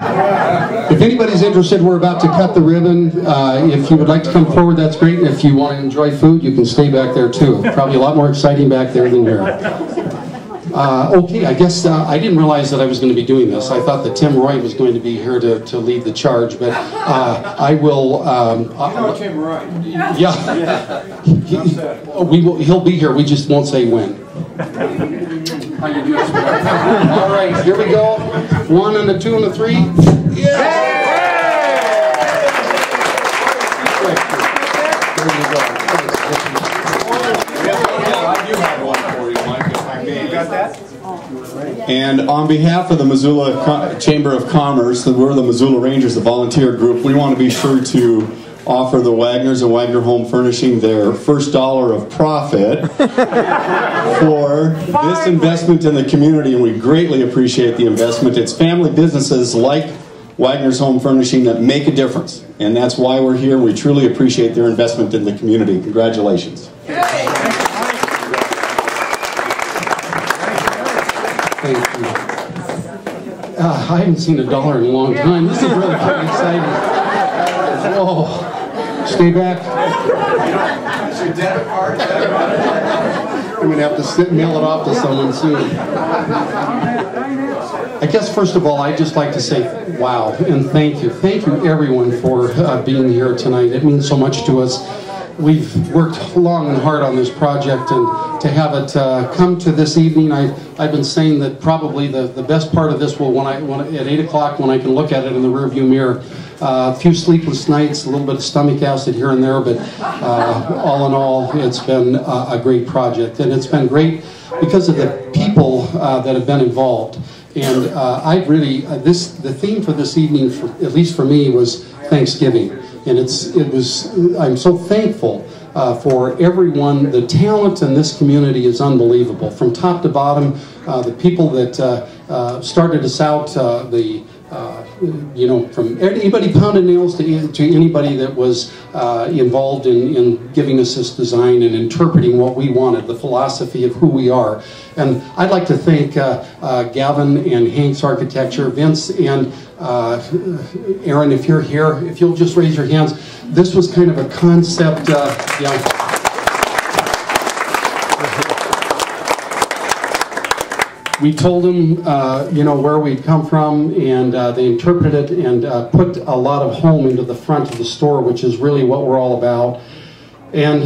If anybody's interested, we're about to cut the ribbon. If you would like to come forward, that's great. If you want to enjoy food, you can stay back there too. Probably a lot more exciting back there than here. Okay, I guess I didn't realize that I was going to be doing this. I thought that Tim Roy was going to be here to lead the charge, but I will... you know Tim Roy. Yeah. He'll be here, we just won't say when. All right, here we go. 1 and a 2 and a 3. And on behalf of the Missoula Chamber of Commerce, we're the Missoula Rangers, the volunteer group, we want to be sure to offer the Wagners and Wagner Home Furnishing their first dollar of profit for this investment in the community, and we greatly appreciate the investment. It's family businesses like Wagner's Home Furnishing that make a difference, and that's why we're here. We truly appreciate their investment in the community. Congratulations. Thank you. I haven't seen a dollar in a long time. This is really pretty exciting. Whoa. Stay back. That's your debit card. I'm going to have to mail it off to someone soon. I guess, first of all, I'd just like to say wow and thank you. Thank you, everyone, for being here tonight. It means so much to us. We've worked long and hard on this project, and to have it come to this evening, I've been saying that probably the best part of this will at 8 o'clock when I can look at it in the rearview mirror. A few sleepless nights, a little bit of stomach acid here and there, but all in all, it's been a great project. And it's been great because of the people that have been involved. And the theme for this evening, at least for me, was Thanksgiving. And I'm so thankful for everyone. The talent in this community is unbelievable. From top to bottom, the people that started us out, from anybody pounding nails to anybody that was involved in giving us this design and interpreting what we wanted, the philosophy of who we are. And I'd like to thank Gavin and Hank's Architecture, Vince and Aaron, if you're here, if you'll just raise your hands. This was kind of a concept, We told them, where we'd come from, and they interpreted it and put a lot of home into the front of the store, which is really what we're all about. And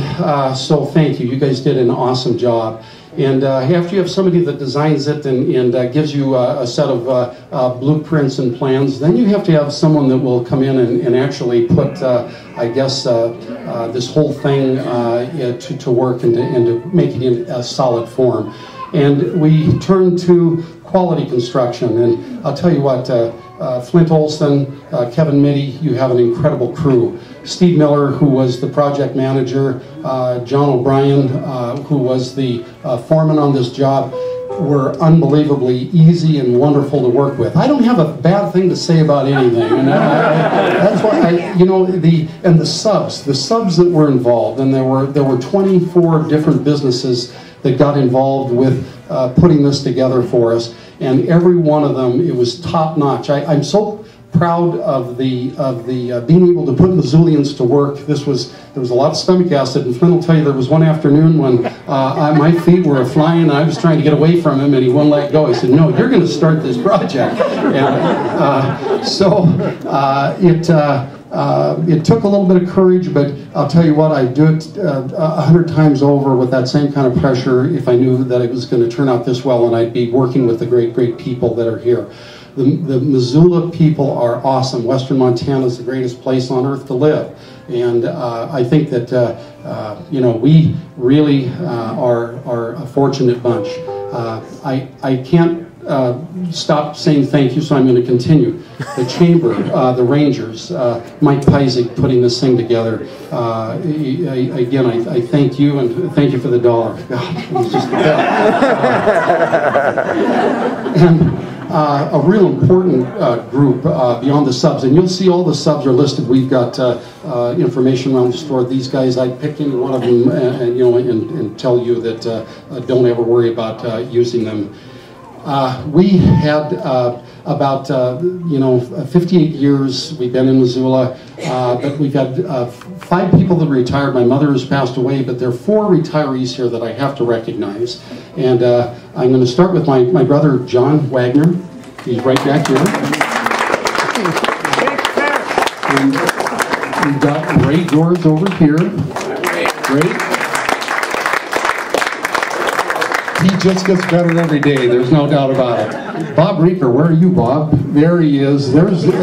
so thank you. You guys did an awesome job. And after you have somebody that designs it and gives you a set of blueprints and plans, then you have to have someone that will come in and actually put, this whole thing to work and to make it in a solid form. And we turned to Quality Construction, and I'll tell you what, Flint Olson, Kevin Mitty, you have an incredible crew. Steve Miller, who was the project manager, John O'Brien, who was the foreman on this job, were unbelievably easy and wonderful to work with. I don't have a bad thing to say about anything, and that's why the subs that were involved, and there were 24 different businesses that got involved with putting this together for us, and every one of them, it was top notch. I'm so proud of the being able to put Missoulians to work. There was a lot of stomach acid, and Flynn will tell you there was one afternoon when my feet were flying, and I was trying to get away from him, and he wouldn't let go. He said, "No, you're going to start this project." And it took a little bit of courage, but I'll tell you what, I'd do it 100 times over with that same kind of pressure if I knew that it was going to turn out this well, and I'd be working with the great, great people that are here. The Missoula people are awesome. Western Montana is the greatest place on earth to live. And I think that, we really are a fortunate bunch. I can't stop saying thank you, so I'm going to continue. The Chamber, the Rangers, Mike Pysik putting this thing together. I thank you, and thank you for the dollar. God, it was just the best. A real important group beyond the subs, and you'll see all the subs are listed. We've got information around the store. These guys, I pick any one of them, and tell you that don't ever worry about using them. We had about 58 years we've been in Missoula, but we've got 5 people that retired. My mother has passed away, but there are 4 retirees here that I have to recognize. And I'm going to start with my brother, John Wagner. He's right back here. And we've got Ray George over here. Ray. He just gets better every day, there's no doubt about it. Bob Reeker, where are you, Bob? There he is. Yep. And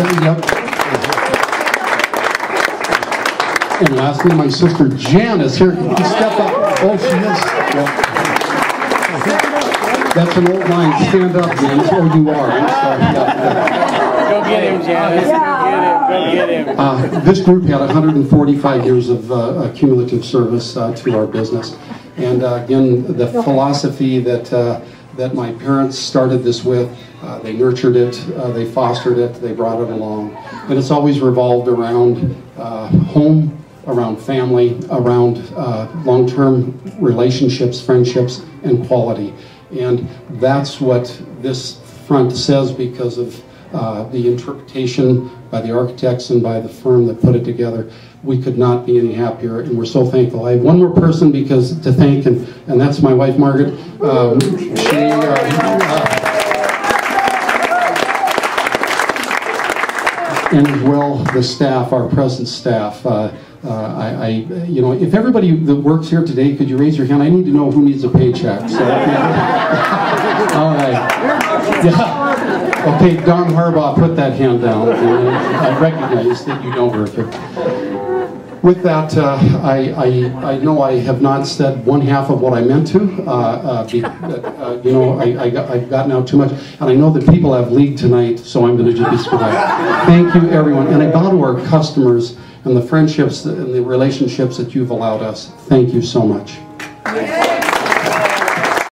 lastly, my sister Janice. Here, can you step up? Oh, she is. Yeah. That's an old line. Stand up, Janice. Oh, you are. I'm sorry. Yeah. Go get him, Janice. Go get him. This group had 145 years of cumulative service to our business. And again, the philosophy that that my parents started this with, they nurtured it, they fostered it, they brought it along. And it's always revolved around home, around family, around long-term relationships, friendships, and quality. And that's what this front says because of the interpretation by the architects and by the firm that put it together. We could not be any happier, and we're so thankful. I have one more person to thank, and that's my wife, Margaret. And as well, the staff, our present staff. You know, if everybody that works here today, could you raise your hand? I need to know who needs a paycheck. So, all right. Yeah. Okay, Don Harbaugh, put that hand down. I recognize that you don't work here. With that, I know I have not said one half of what I meant to. You know, I've gotten out too much. And I know that people have league tonight, so I'm going to just be split. Thank you, everyone. And I bow to our customers and the friendships and the relationships that you've allowed us. Thank you so much.